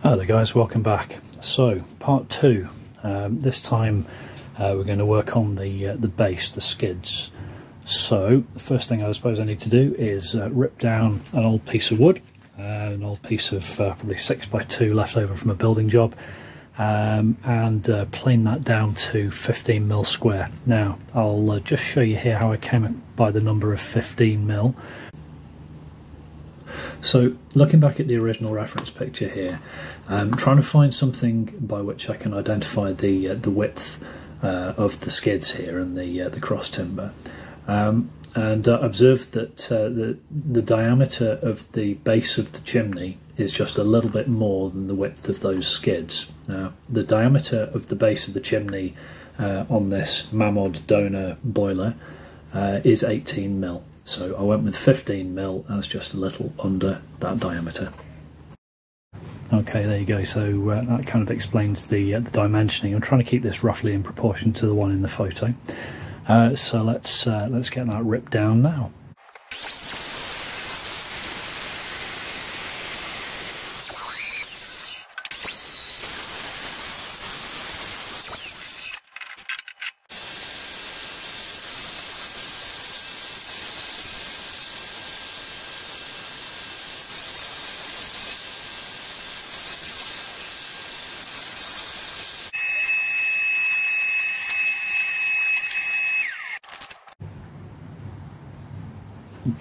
Hello guys, welcome back. So part two, this time we're going to work on the base, the skids. So the first thing I suppose I need to do is rip down an old piece of wood, an old piece of probably 6x2 left over from a building job, and plane that down to 15mm square. Now I'll just show you here how I came by the number of 15mm. So looking back at the original reference picture here, I'm trying to find something by which I can identify the width of the skids here and the cross timber, and observed that the diameter of the base of the chimney is just a little bit more than the width of those skids. Now the diameter of the base of the chimney on this Mamod donor boiler is 18mm. So I went with 15mm as just a little under that diameter. Okay, there you go. So that kind of explains the dimensioning. I'm trying to keep this roughly in proportion to the one in the photo. So let's get that ripped down now.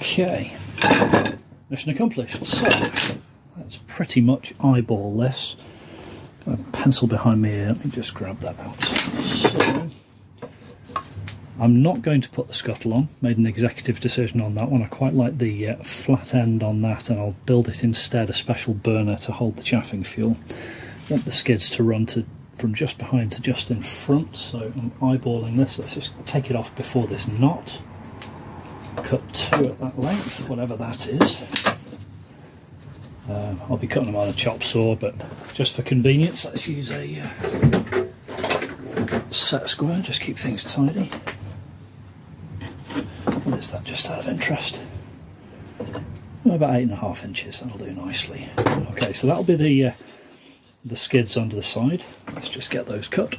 Okay, mission accomplished. So let's pretty much eyeball this. Got a pencil behind me here, let me just grab that out. So, I'm not going to put the scuttle on, made an executive decision on that one. I quite like the flat end on that, and I'll build it instead a special burner to hold the chaffing fuel. I want the skids to run from just behind to just in front, so I'm eyeballing this. Let's just take it off before this knot. Cut two at that length, whatever that is. I'll be cutting them on a chop saw, but just for convenience let's use a set square, just keep things tidy. What is that, just out of interest? About 8.5 inches, that'll do nicely. Okay, so that'll be the skids under the side. Let's just get those cut.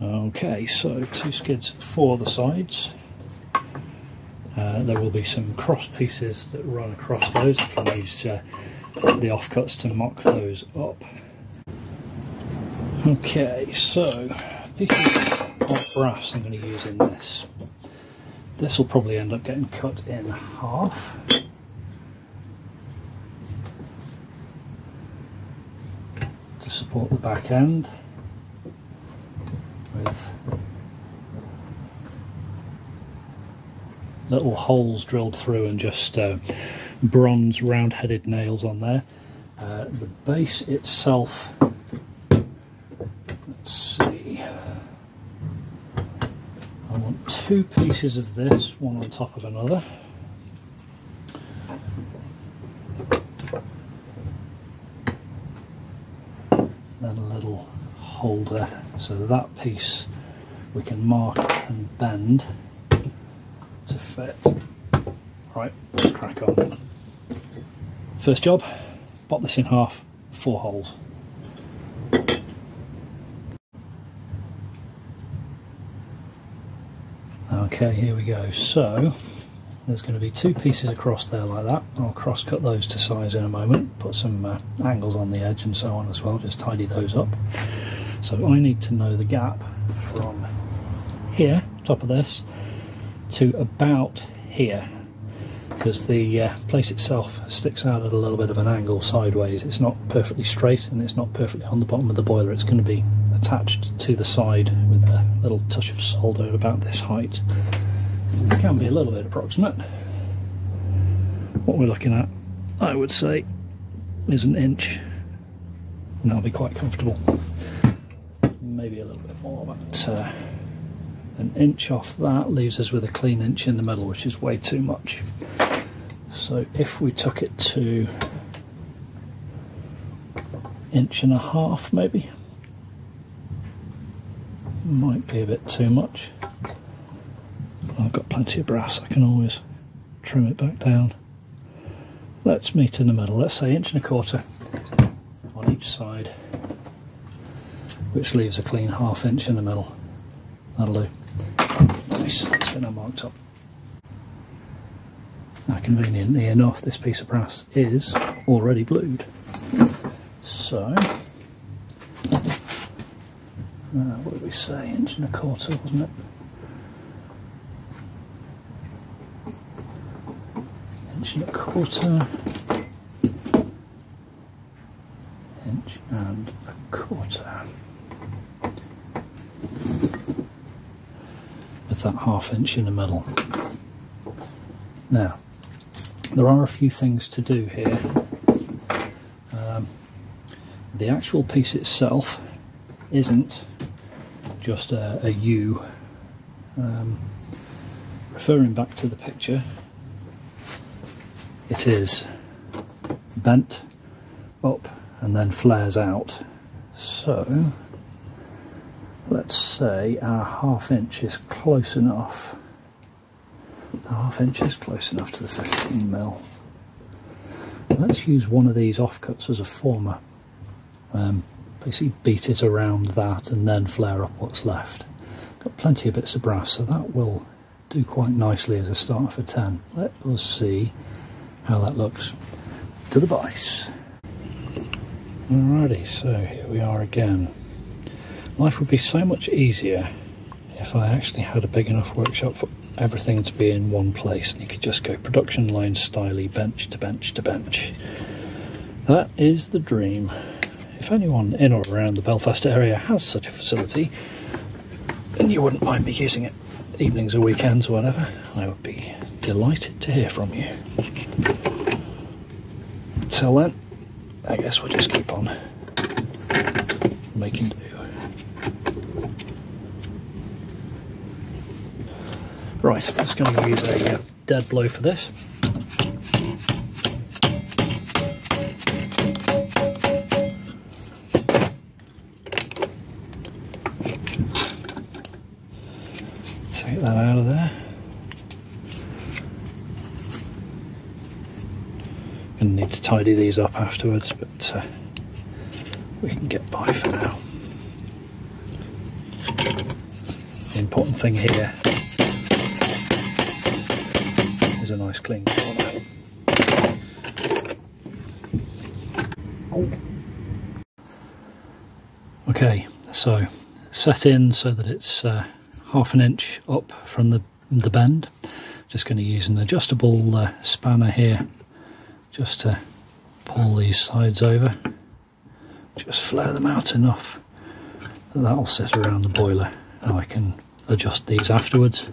Okay, so two skids for the sides. There will be some cross pieces that run across those. I can use the offcuts to mock those up. Okay, so pieces of brass I'm going to use in this. This will probably end up getting cut in half. To support the back end. With little holes drilled through and just bronze round-headed nails on there. The base itself, let's see, I want two pieces of this, one on top of another. Then a little holder, so that piece we can mark and bend to fit. Right, let's crack on. First job, pop this in half, 4 holes. Okay, here we go. So there's going to be two pieces across there like that. I'll cross cut those to size in a moment, put some angles on the edge and so on as well, just tidy those up. So I need to know the gap from here, top of this, to about here, because the place itself sticks out at a little bit of an angle sideways. It's not perfectly straight and it's not perfectly on the bottom of the boiler. It's going to be attached to the side with a little touch of solder about this height. It can be a little bit approximate. What we're looking at, I would say, is 1 inch, and that'll be quite comfortable. Maybe a little bit more, but 1 inch off that leaves us with a clean inch in the middle, which is way too much. So if we took it to 1.5 inches maybe, might be a bit too much. I've got plenty of brass, I can always trim it back down. Let's meet in the middle, let's say 1.25 inches on each side, which leaves a clean 1/2 inch in the middle. That'll do. Nice, that's been marked up. Now conveniently enough, this piece of brass is already blued. So, what did we say, 1.25 inches, wasn't it? 1.25 inches. With that 1/2 inch in the middle. Now, there are a few things to do here. The actual piece itself isn't just a U. Referring back to the picture, it is bent up and then flares out. So let's say our 1/2 inch is close enough. The 1/2 inch is close enough to the 15mm. Let's use one of these offcuts as a former. Basically beat it around that and then flare up what's left. Got plenty of bits of brass, so that will do quite nicely as a starter for 10. Let us see how that looks to the vise. Alrighty, so here we are again. Life would be so much easier if I actually had a big enough workshop for everything to be in one place and you could just go production line styly, bench to bench to bench. That is the dream. If anyone in or around the Belfast area has such a facility, then you wouldn't mind me using it evenings or weekends or whatever, I would be delighted to hear from you. Till then, I guess we'll just keep on making do. Right, I'm just going to use a dead blow for this. Take that out of there. I'm going to need to tidy these up afterwards, but we can get by for now. The important thing here is a nice clean corner. Okay, so set in so that it's 1/2 inch up from the bend. Just going to use an adjustable spanner here just to pull these sides over. Just flare them out enough that that'll sit around the boiler. Now I can adjust these afterwards,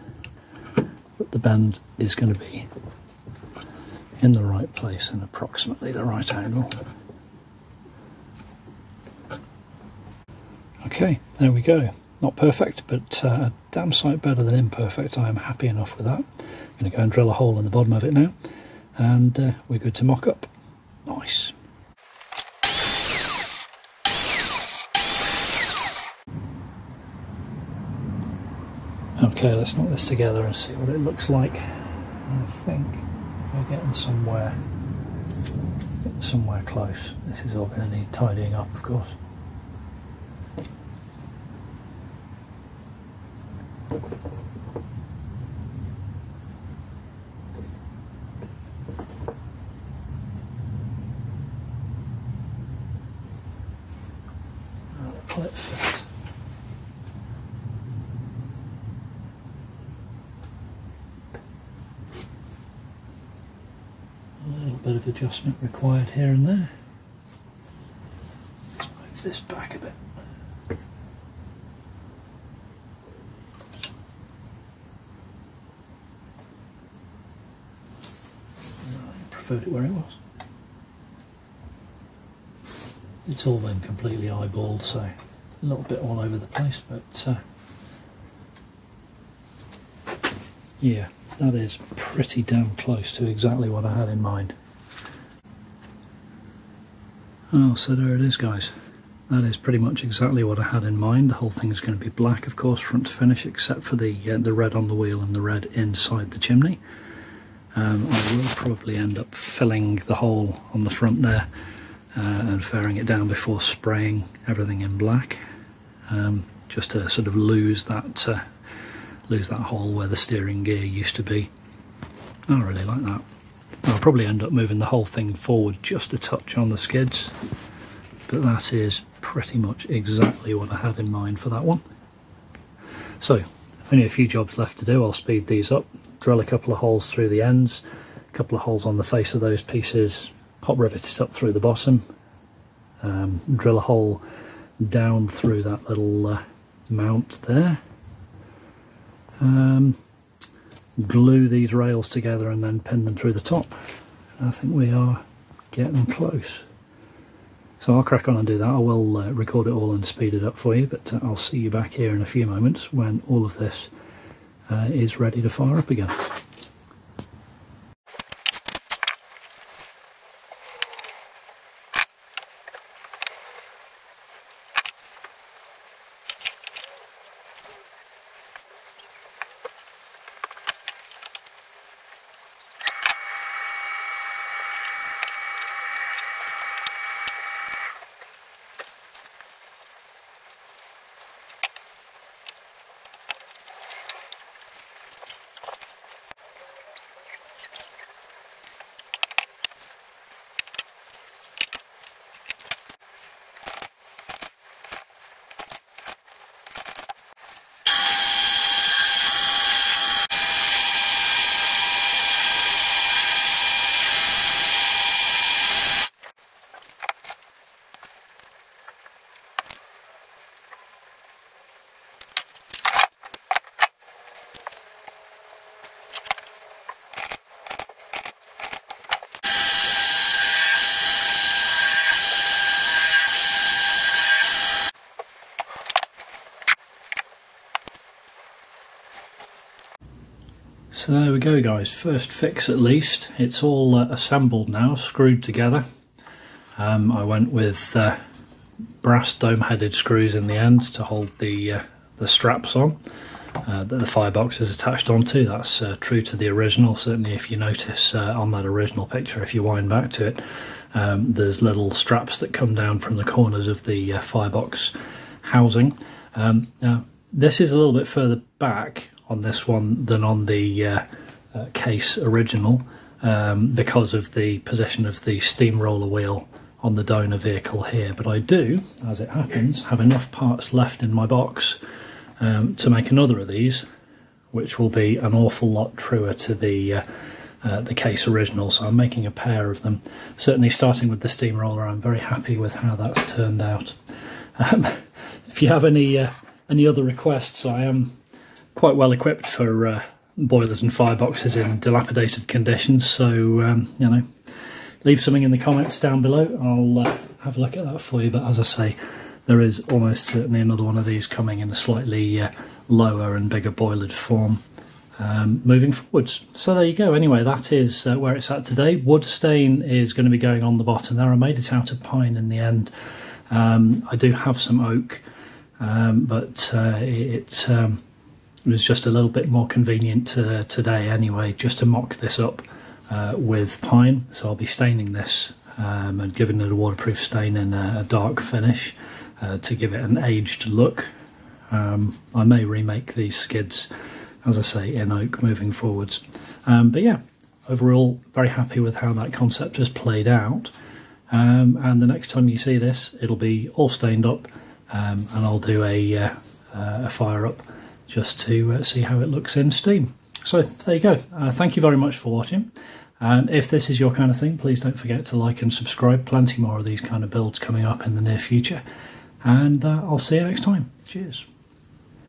but the bend is going to be in the right place and approximately the right angle. Okay, there we go. Not perfect, but a damn sight better than imperfect. I am happy enough with that. I'm going to go and drill a hole in the bottom of it now, and we're good to mock up. Nice. Okay, let's knock this together and see what it looks like. I think we're getting somewhere close. This is all going to need tidying up, of course. Let it fit. A little bit of adjustment required here and there. Let's move this back a bit. Preferred it where it was. It's all been completely eyeballed, so a little bit all over the place, but yeah, that is pretty damn close to exactly what I had in mind. Oh, so there it is, guys. That is pretty much exactly what I had in mind. The whole thing is going to be black, of course, front to finish, except for the red on the wheel and the red inside the chimney. I will probably end up filling the hole on the front there and fairing it down before spraying everything in black, just to sort of lose that hole where the steering gear used to be. I really like that. I'll probably end up moving the whole thing forward just a touch on the skids, but that is pretty much exactly what I had in mind for that one. So, only a few jobs left to do. I'll speed these up, drill a couple of holes through the ends, a couple of holes on the face of those pieces, pop rivet it up through the bottom, drill a hole down through that little mount there, glue these rails together and then pin them through the top. I think we are getting close. So I'll crack on and do that. I will record it all and speed it up for you, but I'll see you back here in a few moments when all of this is ready to fire up again. So there we go, guys, first fix at least. It's all assembled now, screwed together. I went with brass dome-headed screws in the end to hold the straps on that the firebox is attached onto. That's true to the original. Certainly if you notice on that original picture, if you wind back to it, there's little straps that come down from the corners of the firebox housing. Now this is a little bit further back on this one than on the case original, because of the position of the steamroller wheel on the donor vehicle here. But I do, as it happens, have enough parts left in my box to make another of these, which will be an awful lot truer to the case original. So I'm making a pair of them. Certainly starting with the steamroller, I'm very happy with how that's turned out. If you have any other requests, I am quite well equipped for boilers and fireboxes in dilapidated conditions, so you know, leave something in the comments down below. I'll have a look at that for you, but as I say, there is almost certainly another one of these coming in a slightly lower and bigger boilered form moving forwards. So there you go. Anyway, that is where it's at today. Wood stain is going to be going on the bottom there. I made it out of pine in the end. I do have some oak, but it was just a little bit more convenient today anyway, just to mock this up with pine. So I'll be staining this and giving it a waterproof stain and a dark finish to give it an aged look. I may remake these skids, as I say, in oak moving forwards. But yeah, overall, very happy with how that concept has played out. And the next time you see this, it'll be all stained up, and I'll do a fire up just to see how it looks in steam. So there you go. Thank you very much for watching. If this is your kind of thing, please don't forget to like and subscribe. Plenty more of these kind of builds coming up in the near future. And I'll see you next time. Cheers.